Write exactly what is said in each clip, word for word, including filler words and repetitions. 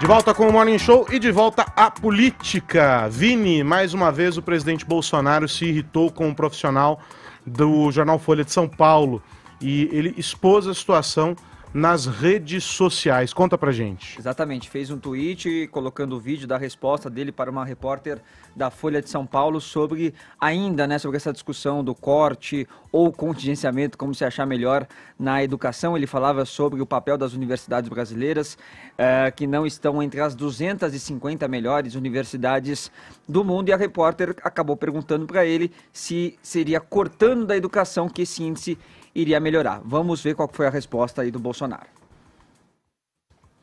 De volta com o Morning Show e de volta à política. Vini, mais uma vez o presidente Bolsonaro se irritou com um profissional do jornal Folha de São Paulo e ele expôs a situação nas redes sociais. Conta pra gente. Exatamente, fez um tweet colocando o vídeo da resposta dele para uma repórter da Folha de São Paulo sobre ainda, né, sobre essa discussão do corte ou contingenciamento, como se achar melhor, na educação. Ele falava sobre o papel das universidades brasileiras, eh, que não estão entre as duzentas e cinquenta melhores universidades do mundo, e a repórter acabou perguntando para ele se seria cortando da educação que esse índice iria melhorar. Vamos ver qual foi a resposta aí do Bolsonaro.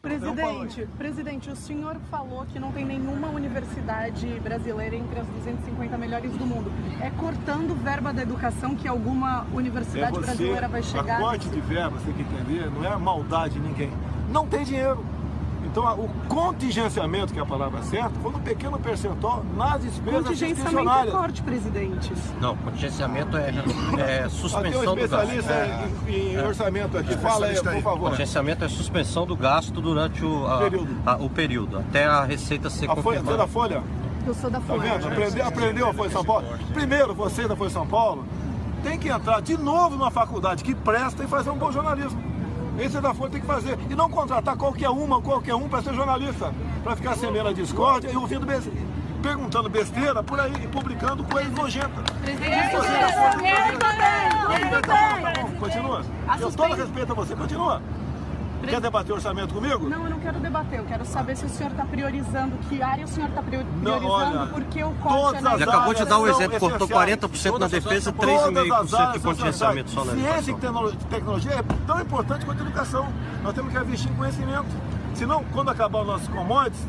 Presidente, presidente, o senhor falou que não tem nenhuma universidade brasileira entre as duzentas e cinquenta melhores do mundo. É cortando verba da educação que alguma universidade é você, brasileira vai chegar? O corte de verba, você tem que entender, não é a maldade de ninguém. Não tem dinheiro. Então, o contingenciamento, que é a palavra certa, foi um pequeno percentual nas despesas discricionárias. Contingenciamento é corte, presidente. Não, contingenciamento é, é suspensão do gasto. Tem um especialista é, em, em é, orçamento aqui. É, Fala aí, por favor. Contingenciamento é suspensão do gasto durante o, a, período. A, o período, até a receita ser confirmada. Você da Folha? Eu sou da Folha. Tá vendo? Aprendeu, aprendeu a Folha de São Paulo? Primeiro, você da Folha de São Paulo tem que entrar de novo numa faculdade que presta e fazer um bom jornalismo. Esse é da Folha, tem que fazer. E não contratar qualquer uma, qualquer um para ser jornalista. Para ficar semendo a discórdia e ouvindo besteira, perguntando besteira por aí e publicando coisas nojentas. Presidente, continua. Eu todo respeito a você, continua. Quer debater orçamento comigo? Não, eu não quero debater. Eu quero saber se o senhor está priorizando, que área o senhor está priorizando, não, olha, porque o corte... Ele acabou de dar o exemplo, cortou quarenta por cento na defesa, três vírgula cinco por cento de contingenciamento só na educação. Ciência e tecnologia é tão importante quanto a educação. Nós temos que investir em conhecimento. Senão, quando acabar os nossos commodities,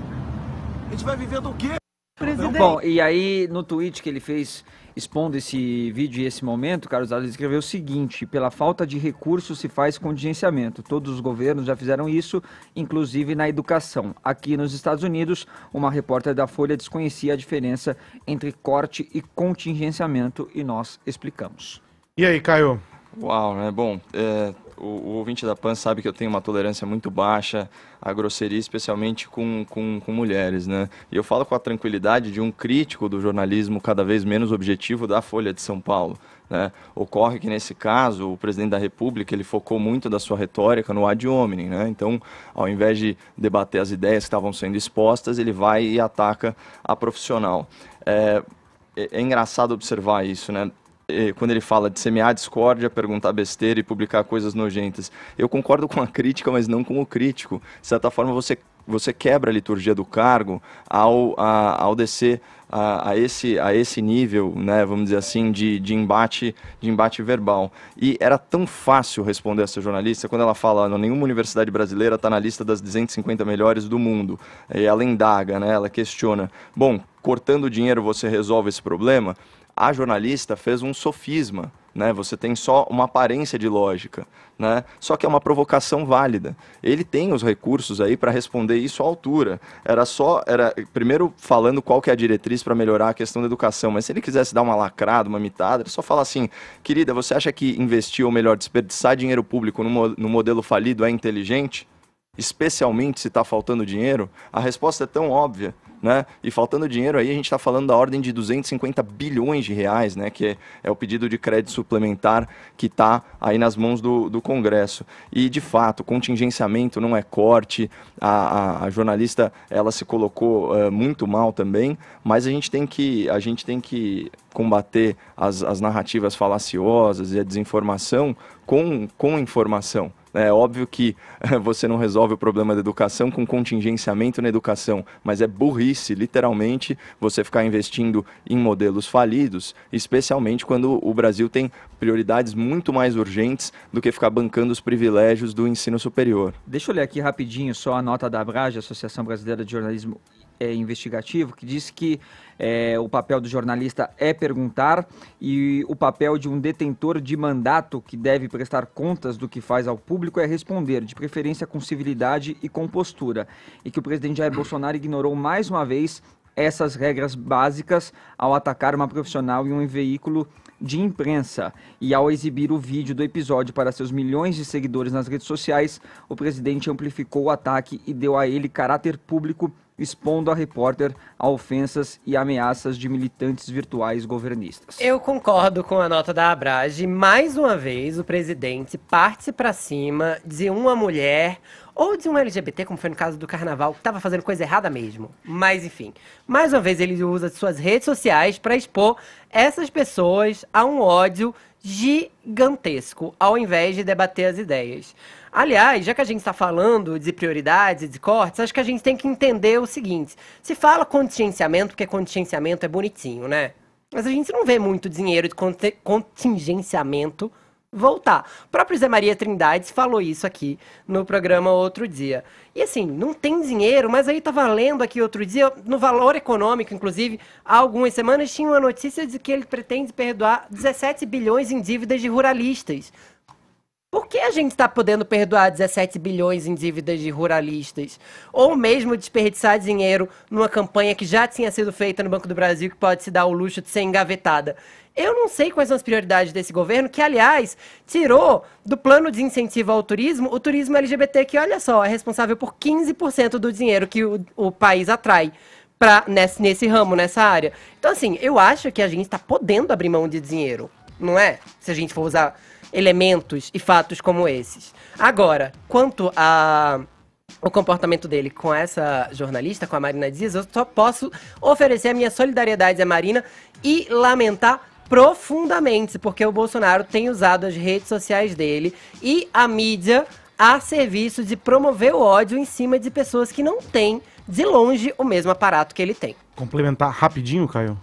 a gente vai viver do quê? Presidente. Bom, e aí no tweet que ele fez expondo esse vídeo e esse momento, Carlos Alves escreveu o seguinte: pela falta de recursos se faz contingenciamento. Todos os governos já fizeram isso, inclusive na educação. Aqui nos Estados Unidos, uma repórter da Folha desconhecia a diferença entre corte e contingenciamento e nós explicamos. E aí, Caio? Uau, né? Bom, é, o, o ouvinte da Pan sabe que eu tenho uma tolerância muito baixa à grosseria, especialmente com, com, com mulheres, né? E eu falo com a tranquilidade de um crítico do jornalismo cada vez menos objetivo da Folha de São Paulo, né? Ocorre que, nesse caso, o presidente da República, ele focou muito da sua retórica no ad hominem, né? Então, ao invés de debater as ideias que estavam sendo expostas, ele vai e ataca a profissional. É, é, é engraçado observar isso, né? Quando ele fala de semear discórdia, perguntar besteira e publicar coisas nojentas. Eu concordo com a crítica, mas não com o crítico. De certa forma, você, você quebra a liturgia do cargo ao, a, ao descer a, a, esse, a esse nível, né, vamos dizer assim, de, de, embate, de embate verbal. E era tão fácil responder essa jornalista quando ela fala: não, nenhuma universidade brasileira está na lista das duzentas e cinquenta melhores do mundo. E ela indaga, né, ela questiona. Bom, cortando o dinheiro você resolve esse problema? A jornalista fez um sofisma, né? Você tem só uma aparência de lógica, né? Só que é uma provocação válida. Ele tem os recursos aí para responder isso à altura. Era só, era primeiro falando qual que é a diretriz para melhorar a questão da educação, mas se ele quisesse dar uma lacrada, uma mitada, ele só fala assim: querida, você acha que investir, ou melhor, desperdiçar dinheiro público no, no modelo falido é inteligente? Especialmente se está faltando dinheiro? A resposta é tão óbvia, né? E faltando dinheiro aí a gente está falando da ordem de duzentos e cinquenta bilhões de reais, né? Que é, é o pedido de crédito suplementar que está aí nas mãos do, do Congresso. E, de fato, contingenciamento não é corte. A, a, a jornalista, ela se colocou uh, muito mal também, mas a gente tem que, a gente tem que combater as, as narrativas falaciosas e a desinformação com, com informação. É óbvio que você não resolve o problema da educação com contingenciamento na educação, mas é burrice, literalmente, você ficar investindo em modelos falidos, especialmente quando o Brasil tem prioridades muito mais urgentes do que ficar bancando os privilégios do ensino superior. Deixa eu ler aqui rapidinho só a nota da ABRAJ, Associação Brasileira de Jornalismo É, investigativo, que diz que é, o papel do jornalista é perguntar, e o papel de um detentor de mandato que deve prestar contas do que faz ao público é responder, de preferência com civilidade e com postura, e que o presidente Jair Bolsonaro ignorou mais uma vez essas regras básicas ao atacar uma profissional em um veículo de imprensa. E ao exibir o vídeo do episódio para seus milhões de seguidores nas redes sociais, o presidente amplificou o ataque e deu a ele caráter público, expondo a repórter a ofensas e ameaças de militantes virtuais governistas. Eu concordo com a nota da ABRAJ. Mais uma vez, o presidente parte para cima de uma mulher ou de um L G B T, como foi no caso do Carnaval, que estava fazendo coisa errada mesmo. Mas, enfim, mais uma vez ele usa suas redes sociais para expor essas pessoas a um ódio gigantesco, ao invés de debater as ideias. Aliás, já que a gente está falando de prioridades, de cortes, acho que a gente tem que entender o seguinte. Se fala contingenciamento, porque contingenciamento é bonitinho, né? Mas a gente não vê muito dinheiro de contingenciamento voltar. O próprio Zé Maria Trindades falou isso aqui no programa outro dia. E assim, não tem dinheiro, mas aí tava lendo aqui outro dia, no Valor Econômico, inclusive, há algumas semanas tinha uma notícia de que ele pretende perdoar dezessete bilhões em dívidas de ruralistas. Por que a gente está podendo perdoar dezessete bilhões em dívidas de ruralistas? Ou mesmo desperdiçar dinheiro numa campanha que já tinha sido feita no Banco do Brasil, que pode se dar o luxo de ser engavetada? Eu não sei quais são as prioridades desse governo, que, aliás, tirou do plano de incentivo ao turismo, o turismo L G B T, que, olha só, é responsável por quinze por cento do dinheiro que o, o país atrai pra, nesse, nesse ramo, nessa área. Então, assim, eu acho que a gente está podendo abrir mão de dinheiro, não é? Se a gente for usar elementos e fatos como esses. Agora, quanto a o comportamento dele com essa jornalista, com a Marina Dias, eu só posso oferecer a minha solidariedade à Marina e lamentar profundamente, porque o Bolsonaro tem usado as redes sociais dele e a mídia a serviço de promover o ódio em cima de pessoas que não têm, de longe, o mesmo aparato que ele tem. Complementar rapidinho, Caio?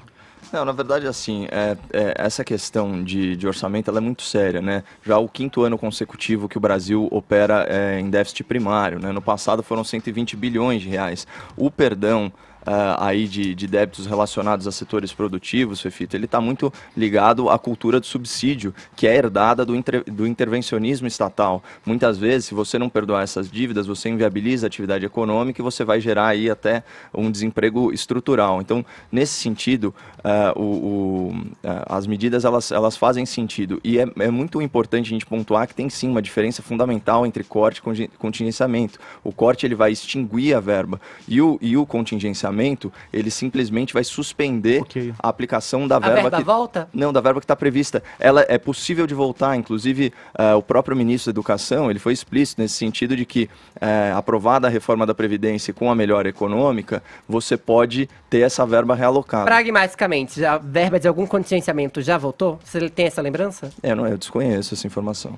Não, na verdade, assim, é, é, essa questão de, de orçamento ela é muito séria, né? Já o quinto ano consecutivo que o Brasil opera é, em déficit primário, né? No passado foram cento e vinte bilhões de reais. O perdão Uh, aí de, de débitos relacionados a setores produtivos, Fefita, ele está muito ligado à cultura do subsídio, que é herdada do, inter, do intervencionismo estatal. Muitas vezes, se você não perdoar essas dívidas, você inviabiliza a atividade econômica e você vai gerar aí até um desemprego estrutural. Então, nesse sentido, uh, o, o, uh, as medidas elas, elas fazem sentido. E é, é muito importante a gente pontuar que tem sim uma diferença fundamental entre corte e contingenciamento. O corte ele vai extinguir a verba e o, e o contingenciamento ele simplesmente vai suspender okay. a aplicação da verba. A verba que... volta? Não, da verba que está prevista. Ela é possível de voltar, inclusive uh, o próprio ministro da Educação, ele foi explícito nesse sentido de que uh, aprovada a reforma da Previdência com a melhora econômica, você pode ter essa verba realocada. Pragmaticamente, a verba de algum contingenciamento já voltou? Você tem essa lembrança? É, não, eu desconheço essa informação.